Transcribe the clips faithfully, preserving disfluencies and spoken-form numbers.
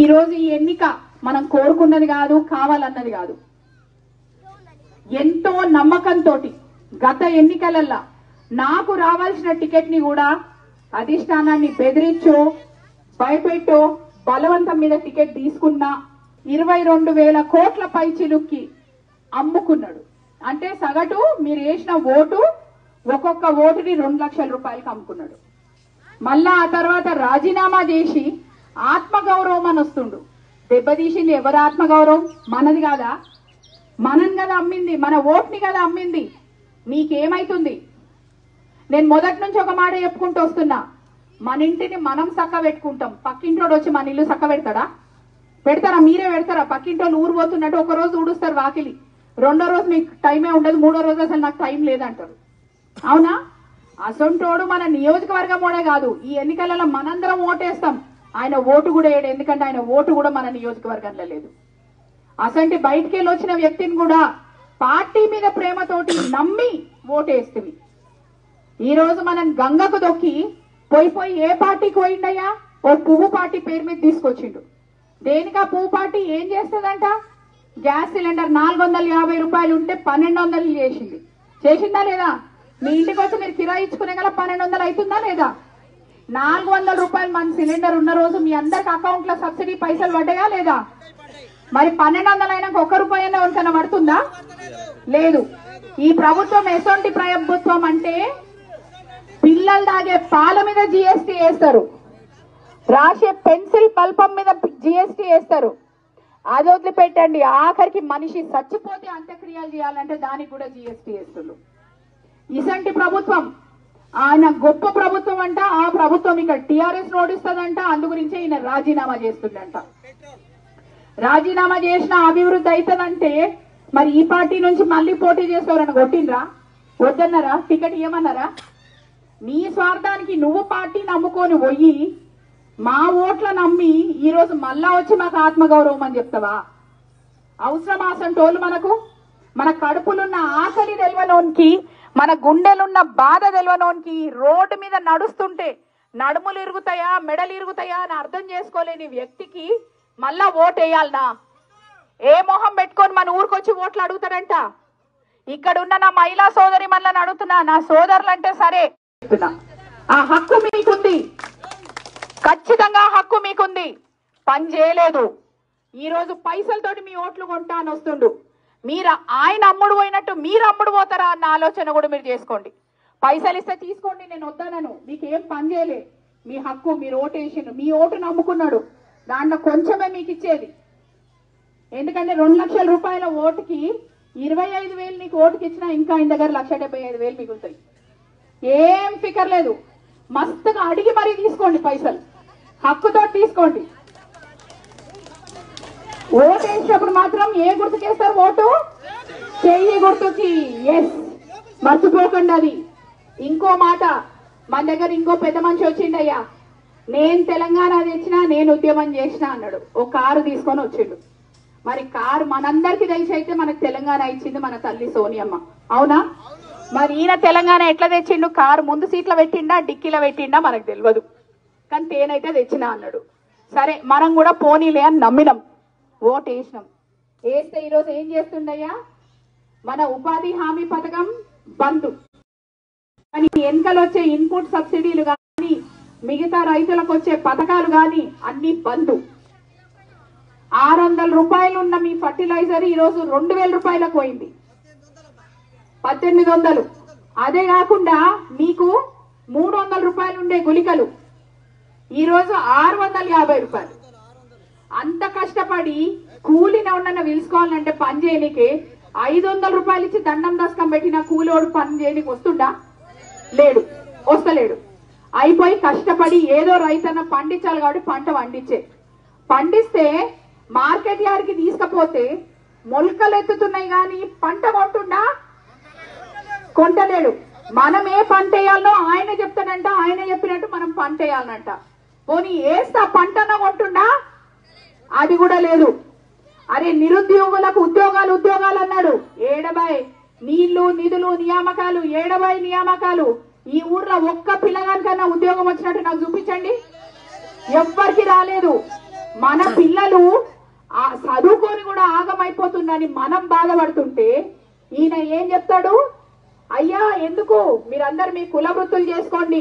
ఈ రోజు ఈ ఎన్నిక మనం కోరుకున్నది కాదు, కావాలన్నది కాదు. ఎంతో నమ్మకంతోటి గత ఎన్నికలల్ల నాకు రావాల్సిన టికెట్ ని కూడా అధిష్టానాన్ని బెదిరించో భయపెట్టో బలవంతం మీద టికెట్ తీసుకున్న ఇరవై రెండు వేల కోట్ల పైచిలుక్కి అమ్ముకున్నాడు. అంటే సగటు మీరు వేసిన ఓటు ఒక్కొక్క ఓటుని రెండు లక్షల రూపాయలకు అమ్ముకున్నాడు. మళ్ళా ఆ తర్వాత రాజీనామా చేసి ఆత్మగౌరవం అని వస్తుండు. దెబ్బతీసింది ఎవరి ఆత్మగౌరవం? మనది కాదా? మనం కదా అమ్మింది, మన ఓటుని కదా అమ్మింది. మీకేమైతుంది? నేను మొదటి నుంచి ఒక మాట చెప్పుకుంటూ వస్తున్నా, మన ఇంటిని మనం చక్క పెట్టుకుంటాం, పక్కింటోడు వచ్చి మన ఇల్లు చక్క పెడతాడా? పెడతారా? మీరే పెడతారా? పక్కింటోళ్ళు ఊరు పోతున్నట్టు ఒక రోజు ఊడుస్తారు వాకిలి, రెండో రోజు మీకు టైమే ఉండదు, మూడో రోజు అసలు నాకు టైం లేదంటారు. అవునా? అసొంటోడు మన నియోజకవర్గం ఓడే కాదు. ఈ ఎన్నికలలో మనందరం ఓటేస్తాం, ఆయన ఓటు కూడా వేయడు. ఎందుకంటే ఆయన ఓటు కూడా మన నియోజకవర్గంలో లేదు. అసంటి బయటికి వెళ్ళి వచ్చిన వ్యక్తిని కూడా పార్టీ మీద ప్రేమతోటి నమ్మి ఓటేస్తుంది. ఈరోజు మనం గంగకు దొక్కి పోయి పోయి ఏ పార్టీకి పోయిండయ్యా? ఓ పువ్వు పార్టీ పేరు మీద తీసుకొచ్చిండు. దేనికా పువ్వు పార్టీ? ఏం చేస్తుందంట? గ్యాస్ సిలిండర్ నాలుగు వందల యాభై రూపాయలు ఉంటే పన్నెండు వందలు చేసింది. చేసిందా లేదా? మీ ఇంటికి వచ్చి మీరు కిరాయి ఇచ్చుకునే గల పన్నెండు వందలు అవుతుందా లేదా? నాలుగు వందల రూపాయలు మన సిలిండర్ ఉన్న రోజు మీ అందరికి అకౌంట్ లో సబ్సిడీ పైసలు పడ్డాయా లేదా? మరి పన్నెండు వందలు అయినాక ఒక్క రూపాయి ఎవరికైనా పడుతుందా? లేదు. ఈ ప్రభుత్వం ఎసొంటి ప్రభుత్వం అంటే పిల్లలు తాగే పాల మీద జిఎస్టీ వేస్తారు, రాసే పెన్సిల్ పల్పం మీద జిఎస్టీ వేస్తారు. అది వదిలిపెట్టండి, ఆఖరికి మనిషి చచ్చిపోతే అంత్యక్రియలు చేయాలంటే దానికి కూడా జిఎస్టీ వేస్తున్నారు. ఇసంటి ప్రభుత్వం ఆయన గొప్ప ప్రభుత్వం అంట. ఆ ప్రభుత్వం ఇక్కడ టీఆర్ఎస్ నోడిస్తుందంట, అందు గురించే ఈయన రాజీనామా చేస్తుందంట. రాజీనామా చేసిన అభివృద్ధి అవుతుందంటే మరి ఈ పార్టీ నుంచి మళ్ళీ పోటీ చేసేవారని కొట్టినరా? వద్దన్నారా? టికెట్ ఏమన్నారా? నీ స్వార్థానికి నువ్వు పార్టీ నమ్ముకొని పోయి మా ఓట్ల నమ్మి ఈరోజు మళ్ళా వచ్చి మాకు ఆత్మగౌరవం అని చెప్తావా? అవసరం అసంటోళ్ళు మనకు? మన కడుపులున్న ఆకలి తెలవలోనికి, మన గుండెలున్న బాధ తెలవనోనికి రోడ్డు మీద నడుస్తుంటే నడుములు ఇరుగుతాయా మెడలు ఇరుగుతాయా అని అర్థం చేసుకోలేని వ్యక్తికి మళ్ళా ఓటు వేయాలనా? ఏ మొహం పెట్టుకొని మన ఊరికొచ్చి ఓట్లు అడుగుతాడంట? ఇక్కడ ఉన్న నా మహిళా సోదరి మనల్ని అడుగుతున్నా, నా సోదరులంటే సరే, ఆ హక్కు మీకుంది, ఖచ్చితంగా హక్కు మీకుంది. పని చేయలేదు, ఈరోజు పైసలతోటి మీ ఓట్లు కొంటా అని వస్తుండు. మీరు ఆయన అమ్ముడు పోయినట్టు మీరు అమ్ముడు పోతారా అన్న ఆలోచన కూడా మీరు చేసుకోండి. పైసలు ఇస్తే తీసుకోండి, నేను వద్దానను, మీకేం పని చేయలే, మీ హక్కు, మీరు ఓటు వేసిండు, మీ ఓటు నమ్ముకున్నాడు, దాంట్లో కొంచెమే మీకు ఇచ్చేది. ఎందుకంటే రెండు లక్షల రూపాయల ఓటుకి ఇరవై ఐదు వేలు నీకు ఓటుకి ఇచ్చినా ఇంకా ఆయన దగ్గర లక్ష డెబ్బై ఐదు వేలు మిగులుతాయి. ఏం ఫికర్ లేదు, మస్తుగా అడిగి మరీ తీసుకోండి, పైసలు హక్కుతో తీసుకోండి. ఓటు వేసినప్పుడు మాత్రం ఏ గుర్తుకేస్తారు? ఓటు చెయ్యి గుర్తుకి. ఎస్, మర్చిపోకండి అది. ఇంకో మాట, మన దగ్గర ఇంకో పెద్ద మనిషి వచ్చిండయ్యా, నేను తెలంగాణ తెచ్చినా, నేను ఉద్యమం చేసినా అన్నాడు. ఓ కారు తీసుకొని వచ్చిండు. మరి కారు మనందరికీ తెలిసి అయితే మనకు తెలంగాణ ఇచ్చింది మన తల్లి సోనియమ్మ, అవునా? మరి ఈయన తెలంగాణ ఎట్లా తెచ్చిండు? కారు ముందు సీట్లో పెట్టిండా డిక్కీలో పెట్టిండా మనకు తెలియదు, కానీ తేనైతే తెచ్చినా అన్నాడు. సరే, మనం కూడా పోనీలే అని నమ్మినాం, ఓటు వేసినాం. వేస్తే ఈరోజు ఏం చేస్తుండయ్యా? మన ఉపాధి హామీ పథకం బంద్, కానీ ఎన్నికలు వచ్చే ఇన్పుట్ సబ్సిడీలు కానీ మిగతా రైతులకు వచ్చే పథకాలు కానీ అన్ని బంద్. ఆరు వందల రూపాయలు ఉన్న మీ ఫర్టిలైజర్ ఈరోజు రెండు వేల రూపాయలకు పోయింది, పద్దెనిమిది వందలు. అదే కాకుండా మీకు మూడు వందల రూపాయలు ఉండే గుళికలు ఈరోజు ఆరు వందల యాభై రూపాయలు. అంత కష్టపడి కూలిని ఉండన్న పిలుచుకోవాలంటే పని చేయనికి ఐదు వందల రూపాయలు ఇచ్చి దండం దశకం పెట్టిన కూలోడు పని చేయనికి వస్తుందా? లేడు, వస్తలేడు. అయిపోయి కష్టపడి ఏదో రైతన్న పండించాలి కాబట్టి పంట పండించే పండిస్తే మార్కెట్ యార్డ్కి తీసుకపోతే మొలకలు ఎత్తుతున్నాయి కానీ పంట కొంటుందా? కొంటలేడు. మనం ఏ పంట వేయాలనో ఆయన చెప్తాడంట, ఆయన చెప్పినట్టు మనం పంట వేయాలనంట. పోనీ వేస్తా పంటన కొంటుందా? అది కూడా లేదు. అరే, నిరుద్యోగులకు ఉద్యోగాలు ఉద్యోగాలు అన్నాడు. ఏడబై నీళ్లు నిధులు నియామకాలు, ఏడబై నియామకాలు. ఈ ఊర్లో ఒక్క పిల్లగానికన్నా ఉద్యోగం వచ్చినట్టు నాకు చూపించండి, ఎవ్వరికి రాలేదు. మన పిల్లలు ఆ చదువుకొని కూడా ఆగమైపోతున్నారని మనం బాధపడుతుంటే ఈయన ఏం చెప్తాడు? అయ్యా ఎందుకు మీరందరూ మీ కుల వృత్తులు చేసుకోండి,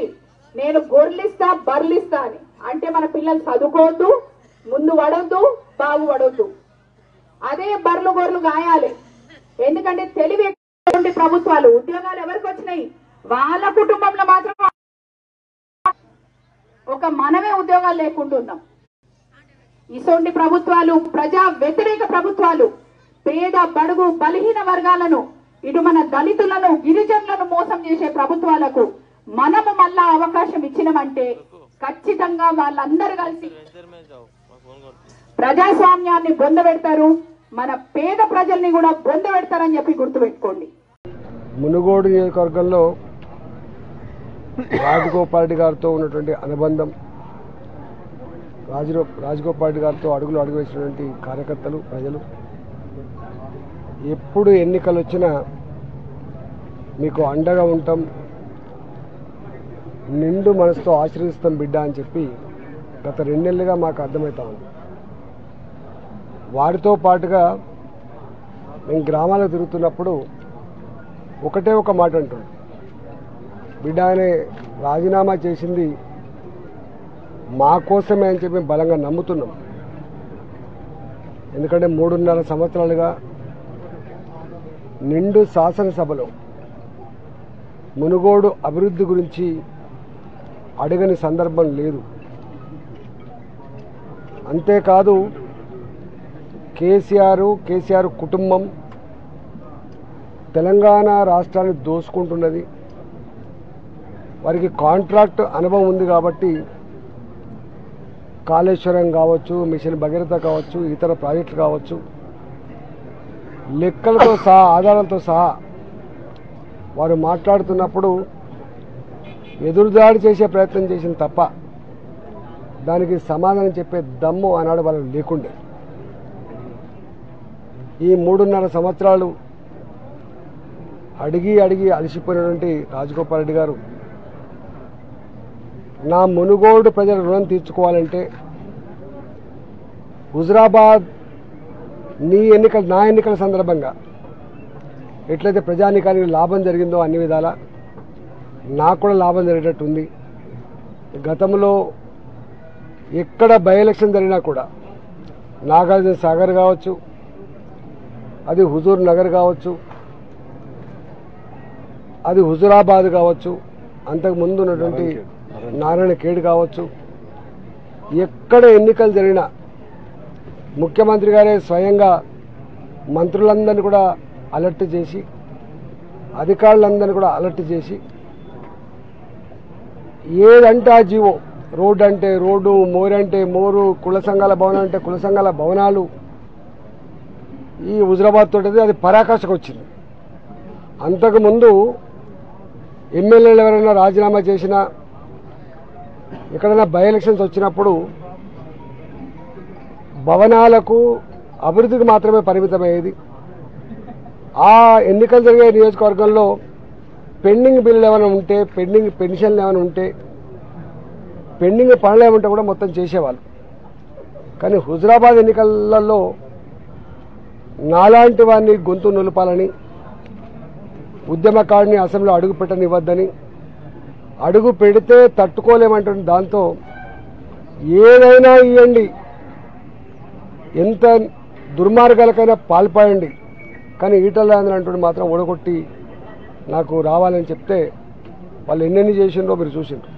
నేను గొర్లిస్తా బర్లిస్తా అని. అంటే మన పిల్లలు చదువుకోవద్దు, ముందు వడొద్దు, బాగు వడొద్దు, అదే బర్లు గొర్రెలు గాయాలి. ఎందుకంటే తెలివి ఎక్కువ ప్రభుత్వాలు ఉద్యోగాలు ఎవరికి వచ్చినాయి? వాళ్ళ కుటుంబంలో మాత్రం ఒక మనమే ఉద్యోగాలు లేకుంటున్నాం. ఇటువంటి ప్రభుత్వాలు ప్రజా వ్యతిరేక ప్రభుత్వాలు పేద బడుగు బలహీన వర్గాలను, ఇటు మన దళితులను గిరిజనులను మోసం చేసే ప్రభుత్వాలకు మనము మళ్ళా అవకాశం ఇచ్చినమంటే ఖచ్చితంగా వాళ్ళందరూ కలిసి ప్రజాస్వామ్యాన్ని బొందబెడతారు, మన పేద ప్రజల్ని కూడా బొందబెడతారని చెప్పి గుర్తుపెట్టుకోండి. మునుగోడు నియోజకవర్గంలో రాజగోపాల్ రెడ్డి గారితో ఉన్నటువంటి అనుబంధం, రాజరో రాజగోపాల్ రెడ్డి గారితో అడుగులు అడుగు వేసినటువంటి కార్యకర్తలు ప్రజలు ఎప్పుడు ఎన్నికలు వచ్చినా మీకు అండగా ఉంటాం, నిండు మనసుతో ఆశీర్వదిస్తాం బిడ్డ అని చెప్పి గత రెండేళ్లుగా మాకు అర్థమవుతా ఉంది. వారితో పాటుగా మేము గ్రామాలకు తిరుగుతున్నప్పుడు ఒకటే ఒక మాట అంటుంది, బిడ్డ ఆయన రాజీనామా చేసింది మా కోసమే అని చెప్పి బలంగా నమ్ముతున్నాం. ఎందుకంటే మూడున్నర సంవత్సరాలుగా నిండు శాసనసభలో మునుగోడు అభివృద్ధి గురించి అడగని సందర్భం లేదు. అంతేకాదు కేసీఆర్ కేసీఆర్ కుటుంబం తెలంగాణ రాష్ట్రాన్ని దోసుకుంటున్నది, వారికి కాంట్రాక్ట్ అనుభవం ఉంది కాబట్టి కాళేశ్వరం కావచ్చు, మిషన్ భగీరథ కావచ్చు, ఇతర ప్రాజెక్టులు కావచ్చు, లెక్కలతో సహా ఆధారాలతో సహా వారు మాట్లాడుతున్నప్పుడు ఎదురుదాడి చేసే ప్రయత్నం చేసిన తప్ప దానికి సమాధానం చెప్పే దమ్ము ఆనాడు వాళ్ళు లేకుండే. ఈ మూడున్నర సంవత్సరాలు అడిగి అడిగి అలసిపోయినటువంటి రాజగోపాల్ రెడ్డి గారు నా మునుగోడు ప్రజల రుణం తీర్చుకోవాలంటే హుజురాబాద్ నీ ఎన్నికలు నా ఎన్నికల సందర్భంగా ఎట్లయితే ప్రజానీకానికి లాభం జరిగిందో అన్ని విధాలా నాకు కూడా లాభం జరిగేటట్టుంది. గతంలో ఎక్కడ బై ఎలక్షన్ జరిగినా కూడా నాగార్జున సాగర్ కావచ్చు, అది హుజూర్నగర్ కావచ్చు, అది హుజురాబాద్ కావచ్చు, అంతకుముందు ఉన్నటువంటి నారాయణ ఖేడ్ కావచ్చు, ఎక్కడ ఎన్నికలు జరిగినా ముఖ్యమంత్రి గారే స్వయంగా మంత్రులందరినీ కూడా అలర్ట్ చేసి అధికారులందరినీ కూడా అలర్ట్ చేసి ఏదంటే ఆ జీవో, రోడ్డు అంటే రోడ్డు, మోరంటే మోరు, కుల సంఘాల భవనం అంటే కుల సంఘాల భవనాలు, ఈ హుజురాబాద్ తోటది అది పరాకాష్ఠకు వచ్చింది. అంతకుముందు ఎమ్మెల్యేలు ఎవరైనా రాజీనామా చేసినా ఎక్కడైనా బై ఎలక్షన్స్ వచ్చినప్పుడు భవనాలకు అభివృద్ధికి మాత్రమే పరిమితమయ్యేది. ఆ ఎన్నికలు జరిగే నియోజకవర్గంలో పెండింగ్ బిల్లులు ఏమైనా ఉంటే, పెండింగ్ పెన్షన్లు ఏమైనా ఉంటే, పెండింగ్ పనులు ఏమంటే కూడా మొత్తం చేసేవాళ్ళు. కానీ హుజురాబాద్ ఎన్నికలలో నాలాంటి వారిని గొంతు నొలపాలని, ఉద్యమకారుని అసెంబ్లీలో అడుగు పెట్టనివ్వద్దని, అడుగు పెడితే తట్టుకోలేమంటుంది, దాంతో ఏదైనా ఇవ్వండి, ఎంత దుర్మార్గాలకైనా పాల్పడండి, కానీ ఈటల రాజేంద్ర మాత్రం ఓడగొట్టి నాకు రావాలని చెప్తే వాళ్ళు ఎన్నెన్ని చేసిండ్రో మీరు చూసిండ్రు.